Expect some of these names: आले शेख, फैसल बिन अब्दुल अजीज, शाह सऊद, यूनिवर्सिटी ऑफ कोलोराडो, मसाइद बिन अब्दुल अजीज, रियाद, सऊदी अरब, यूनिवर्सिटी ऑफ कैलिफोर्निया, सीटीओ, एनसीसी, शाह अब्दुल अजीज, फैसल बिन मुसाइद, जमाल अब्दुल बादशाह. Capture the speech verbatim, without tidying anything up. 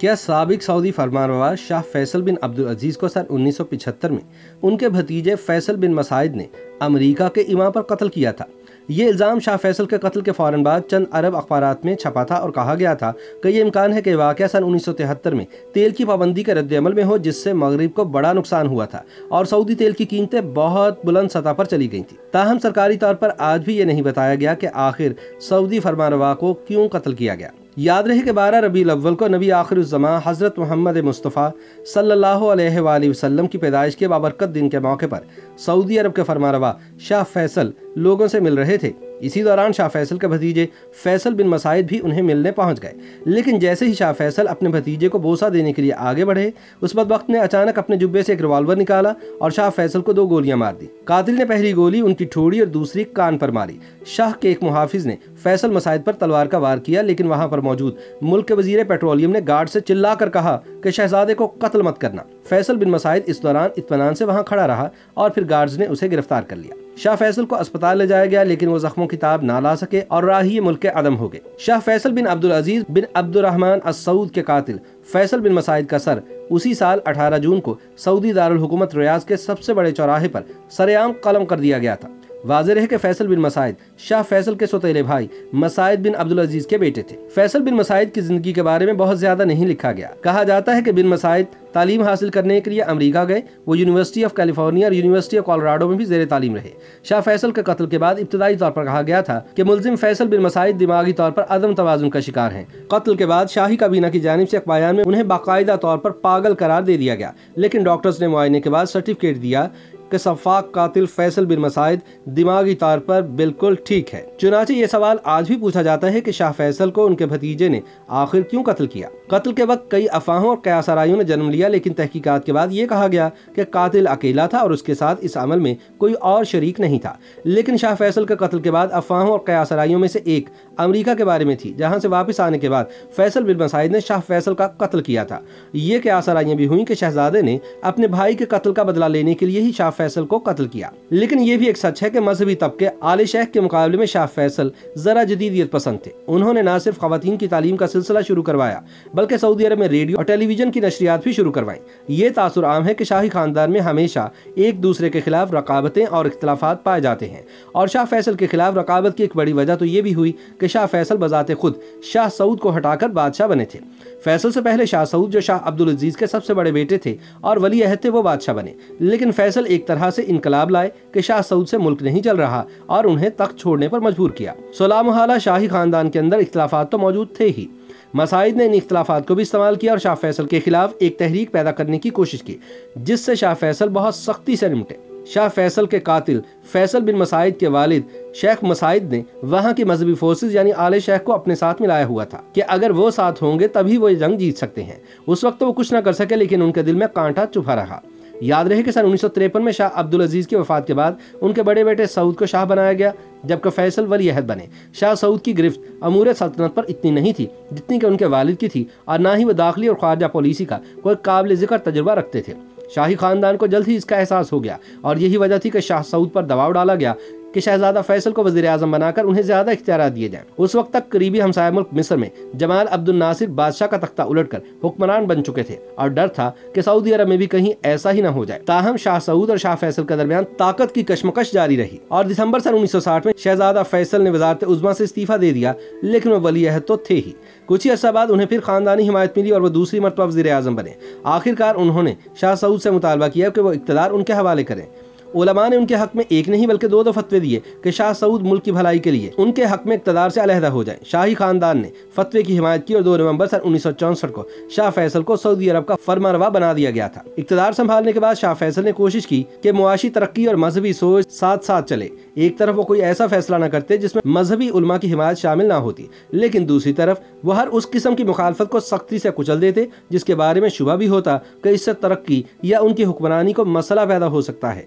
क्या साबिक सऊदी फरमानरवा Shah फैसल बिन अब्दुल अजीज को सन उन्नीस सौ पचहत्तर में उनके भतीजे फैसल बिन मुसाइद ने अमेरिका के इमाम पर कत्ल किया था। ये इल्ज़ाम शाह फैसल के कत्ल के फ़ौरन बाद चंद अरब अखबारात में छपा था और कहा गया था कि यह इम्कान है कि वाक़या सन उन्नीस सौ तिहत्तर में तेल की पाबंदी के रद्दमल में हो, जिससे मगरिब को बड़ा नुकसान हुआ था और सऊदी तेल की कीमतें बहुत बुलंद सतह पर चली गई थी। ताहम सरकारी तौर पर आज भी ये नहीं बताया गया कि आखिर सऊदी फरमानरवा को क्यों कत्ल किया गया। याद रहे कि बारह रबीउल अव्वल को नबी आखिरुज़्ज़मा हज़रत मोहम्मद मुस्तफ़ा सल्लल्लाहु अलैहि वसल्लम की पैदाइश के बाबरकत दिन के मौके पर सऊदी अरब के फरमानरवा शाह फैसल लोगों से मिल रहे थे। इसी दौरान शाह फैसल के भतीजे फैसल बिन मुसाइद भी उन्हें मिलने पहुंच गए, लेकिन जैसे ही शाह फैसल अपने भतीजे को बोसा देने के लिए आगे बढ़े, उस बदबख्त ने अचानक अपने जुब्बे से एक रिवाल्वर निकाला और शाह फैसल को दो गोलियां मार दी। कातिल ने पहली गोली उनकी ठोड़ी और दूसरी कान पर मारी। शाह के एक मुहाफिज ने फैसल मुसाइद पर तलवार का वार किया, लेकिन वहाँ पर मौजूद मुल्क के वजीर पेट्रोलियम ने गार्ड से चिल्ला कर कहा कि शहजादे को कत्ल मत करना। फैसल बिन मुसाइद इस दौरान इत्मीनान से वहाँ खड़ा रहा और फिर गार्ड्स ने उसे गिरफ्तार कर लिया। शाह फैसल को अस्पताल ले जाया गया, लेकिन वो जख्मों की ताब ना ला सके और राही मुल्क के अदम हो गए। Shah फैसल बिन अब्दुल अजीज bin Abdurrahman Al Saud के कातिल फैसल बिन मुसाइद का सर उसी साल अठारह जून को सऊदी दारुल हुकूमत रियाद के सबसे बड़े चौराहे पर सरेआम कलम कर दिया गया था। वाज़ेह है कि फैसल बिन मुसाइद शाह फैसल के सौतेले भाई मसाइद बिन अब्दुल अजीज के बेटे थे। फैसल बिन मुसाइद की जिंदगी के बारे में बहुत ज्यादा नहीं लिखा गया। कहा जाता है कि बिन मुसाइद तालीम हासिल करने के लिए अमेरिका गए। वो यूनिवर्सिटी ऑफ कैलिफोर्निया और यूनिवर्सिटी ऑफ कोलोराडो में भी जेर तालीम रहे। शाह फैसल के कत्ल के बाद इब्तदाई तौर पर कहा गया था कि मुलजिम फैसल बिन मुसाइद दिमागी तौर पर अदम तवाजुन का शिकार है। कत्ल के बाद शाही काबीना की जानिब से एक बयान में उन्हें बाकायदा तौर पर पागल करार दे दिया गया, लेकिन डॉक्टर्स ने मुआयने के बाद सर्टिफिकेट दिया के सफाक कातिल फैसल बिन मुसाइद दिमागी तौर पर बिल्कुल ठीक है। चुनाचे ये सवाल आज भी पूछा जाता है कि शाह फैसल को उनके भतीजे ने आखिर क्यों कत्ल किया। कत्ल के वक्त कई अफवाहों और कयासराइयों ने जन्म लिया, लेकिन तहकीकात के बाद ये कहा गया कि कातिल अकेला था और उसके साथ इस अमल में कोई और शरीक नहीं था। लेकिन शाह फैसल के कत्ल के बाद अफवाहों और कयासराइयों में से एक अमरीका के बारे में थी, जहाँ से वापस आने के बाद फैसल बिन मुसाइद ने शाह फैसल का कत्ल किया था। ये कयासराइयाँ भी हुई कि शहजादे ने अपने भाई के कत्ल का बदला लेने के लिए ही शाह फैसल को कत्ल किया। लेकिन ये भी एक सच है कि मजहबी तबके आले शेख के मुकाबले में शाह फैसल जरा जदीदियत पसंद थे। उन्होंने न सिर्फ ख्वातीन की तालीम का सिलसिला शुरू करवाया, बल्कि सऊदी अरब में रेडियो और टेलीविजन की नशरियात भी शुरू करवाई। ये तासुर आम है कि शाही खानदान में हमेशा एक दूसरे के खिलाफ रकाबतें और इख्तलाफात पाए जाते हैं, और शाह फैसल के खिलाफ रकाबत की एक बड़ी वजह तो ये भी हुई कि शाह फैसल बजाते खुद शाह सऊद को हटाकर बादशाह बने थे। फैसल से पहले शाह सऊद, जो शाह अब्दुल अजीज के सबसे बड़े बेटे थे और वली अहद थे, वो बादशाह बने, लेकिन फैसल एक तरह से इनकलाब लाए कि शाह सऊद से मुल्क नहीं चल रहा और उन्हें तख्त छोड़ने पर मजबूर किया। सुलह मुहाला शाही खानदान के अंदर इख्तलाफात तो मौजूद थे ही। मसाइद ने इन इख्तलाफात को भी इस्तेमाल किया और शाह फैसल के खिलाफ एक तहरीक पैदा करने की कोशिश की, जिससे शाह फैसल बहुत सख्ती से निपटे। शाह फैसल के कातिल फैसल बिन मुसाइद के वालिद शेख मुसाइद ने वहाँ की मजहबी फोर्सेज यानी आले शेख को अपने साथ मिलाया हुआ था कि अगर वो साथ होंगे तभी वो जंग जीत सकते हैं। उस वक्त तो वो कुछ न कर सके, लेकिन उनके दिल में कांटा चुभा रहा। याद रहे कि सन उन्नीस सौ तिरपन में शाह अब्दुल अजीज की वफात के बाद उनके बड़े बेटे सऊद को शाह बनाया गया, जबकि फैसल वली अहद बने। शाह सऊद की गिरफ्त अमूर सल्तनत पर इतनी नहीं थी जितनी कि उनके वालिद की थी, और ना ही वो दाखिली और खारजा पॉलिसी का कोई काबिल जिक्र तजुर्बा रखते थे। शाही खानदान को जल्द ही इसका एहसास हो गया, और यही वजह थी कि शाह सऊद पर दबाव डाला गया कि शहजादा फैसल को वजीर आजम बनाकर उन्हें ज्यादा इख्तियार दिए जाएं। उस वक्त तक करीबी हमसाया मुल्क मिस्र में जमाल अब्दुल बादशाह का तख्ता उलटकर हुक्मरान बन चुके थे, और डर था कि सऊदी अरब में भी कहीं ऐसा ही न हो जाए। ताहम शाह सऊद और शाह फैसल के दरमियान ताकत की कशमकश जारी रही, और दिसंबर सन उन्नीस सौ साठ में शहजादा फैसल ने वजारत उजमा से इस्तीफा दे दिया, लेकिन वो वली अहद तो थे ही। कुछ ही अर्सा बाद उन्हें फिर खानदानी हिमायत मिली और वो दूसरी मरतबा वजीर आजम बने। आखिरकार उन्होंने शाह सऊद से मुतालबा किया कि वो इक़्तिदार उनके हवाले करें। उलमा ने उनके हक में एक नहीं बल्कि दो दो फतवे दिए कि शाह सऊद मुल्क की भलाई के लिए उनके हक में इक़्तिदार से अलहदा हो जाएं। शाही खानदान ने फतवे की हिमायत की और दो नवंबर सन उन्नीस सौ चौंसठ को शाह फैसल को सऊदी अरब का फरमानरवा बना दिया गया था। इक़्तिदार संभालने के बाद शाह फैसल ने कोशिश की कि मुआशी तरक्की और मजहबी सोच साथ साथ चले। एक तरफ वो कोई ऐसा फैसला न करते जिसमें मजहबी उलमा की हिमायत शामिल ना होती, लेकिन दूसरी तरफ वो हर उस किस्म की मुखालफत को सख्ती से कुचल देते जिसके बारे में शुबा भी होता कि इससे तरक्की या उनकी हुक्मरानी को मसला पैदा हो सकता है।